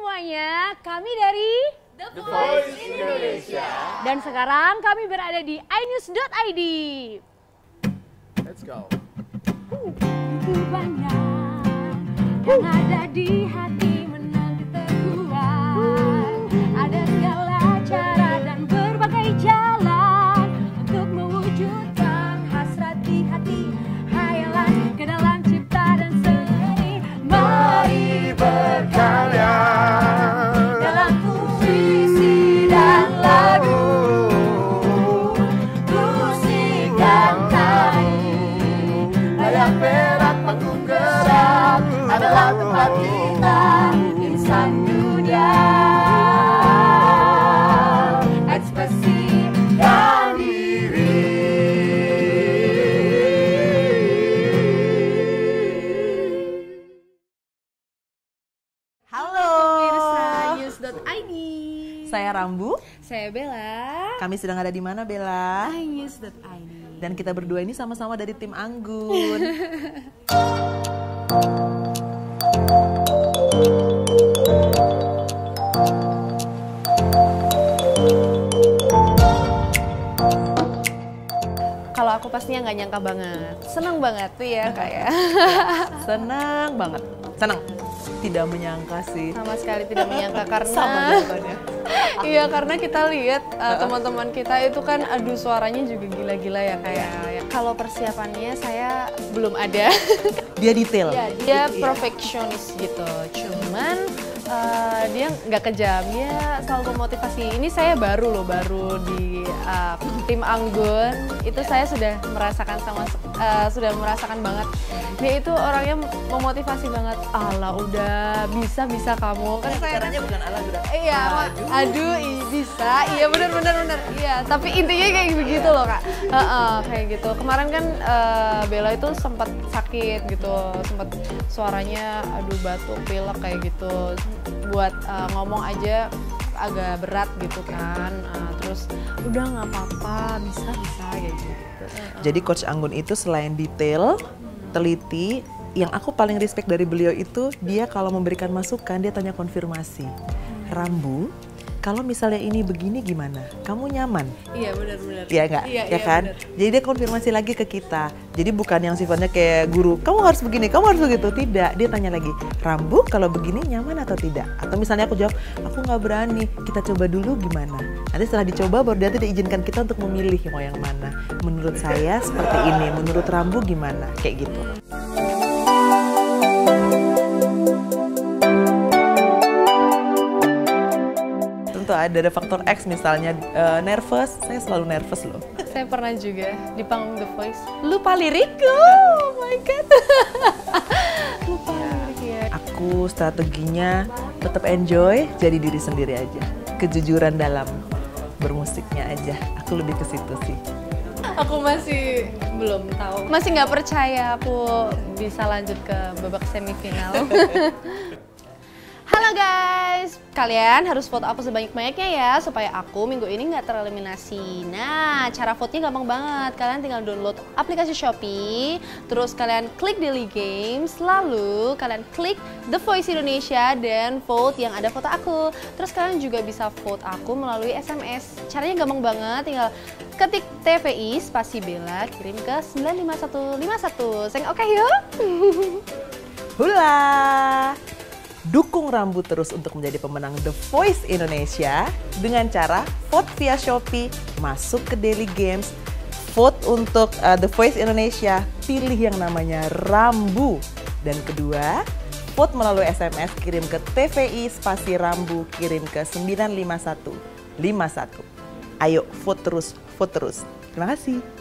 semuanya, kami dari The Voice Indonesia. Dan sekarang kami berada di inews.id. Let's go. Itu banyak yang ada di hati menanti terkuat. Ada segala cara dan berbagai jalan untuk mewujudkan hasrat di hati, hayalan ke dalam cipta dan seni. Mari berkarya dalam puisi dan lagu, musik dan tari. Layang perak panggung gerak adalah tempat kita insan dunia. Ekspresikan diri. Halo pemirsa inews.id. Saya Rambu, saya Bella. Kami sedang ada di mana, Bella? inews.id. Dan kita berdua ini sama-sama dari tim Anggun. Kalau aku pastinya nggak nyangka banget, senang banget tuh ya kayak, senang banget, senang. Tidak menyangka sih. Sama sekali tidak menyangka karena sama jawabannya. Iya, karena kita lihat teman-teman kita itu kan aduh suaranya juga gila-gila ya kayak. Kalau persiapannya saya belum ada. Dia detail. Ya, dia perfeksionis gitu. Cuman dia nggak kejam, dia selalu memotivasi. Ini saya baru loh, baru di tim Anggun. Itu saya sudah merasakan banget. Dia itu orangnya memotivasi banget. Alah udah bisa kamu kan. Caranya bukan alah udah. Iya, aduh bisa. Iya benar. Iya, tapi intinya kayak begitu loh kak. Kayak gitu. Kemarin kan Bella itu sempat sakit gitu, sempat suaranya aduh batuk pilek kayak gitu. Buat ngomong aja agak berat gitu kan, terus udah nggak apa-apa, bisa kayak gitu. Jadi Coach Anggun itu selain detail, teliti, yang aku paling respect dari beliau itu dia kalau memberikan masukan dia tanya konfirmasi. Rambu, kalau misalnya ini begini gimana? Kamu nyaman? Iya benar. Iya nggak? Iya kan? Bener. Jadi dia konfirmasi lagi ke kita. Jadi bukan yang sifatnya kayak guru. Kamu harus begini, kamu harus begitu. Tidak. Dia tanya lagi. Rambu kalau begini nyaman atau tidak? Atau misalnya aku jawab, aku nggak berani. Kita coba dulu gimana? Nanti setelah dicoba baru dia tidak izinkan kita untuk memilih mau yang mana. Menurut saya seperti ini. Menurut Rambu gimana? Kayak gitu. Ada faktor X misalnya nervous, saya selalu nervous loh. Saya pernah juga di panggung The Voice. Lupa lirikku, oh my god. Lupa lirik ya. Aku strateginya tetap enjoy, jadi diri sendiri aja. Kejujuran dalam bermusiknya aja, aku lebih ke situ sih. Aku masih belum tahu. Masih nggak percaya aku bisa lanjut ke babak semifinal. Halo guys, kalian harus vote aku sebanyak-banyaknya ya supaya aku minggu ini nggak tereliminasi. Nah, cara vote-nya gampang banget. Kalian tinggal download aplikasi Shopee, terus kalian klik Daily Games, lalu kalian klik The Voice Indonesia dan vote yang ada foto aku. Terus kalian juga bisa vote aku melalui SMS. Caranya gampang banget, tinggal ketik TVI spasi Bella kirim ke 95151. Seng oke yuk. Hula. Dukung Rambu terus untuk menjadi pemenang The Voice Indonesia dengan cara vote via Shopee, masuk ke Daily Games, vote untuk The Voice Indonesia, pilih yang namanya Rambu. Dan kedua, vote melalui SMS, kirim ke TVI spasi Rambu, kirim ke 95151. Ayo vote terus, vote terus. Terima kasih.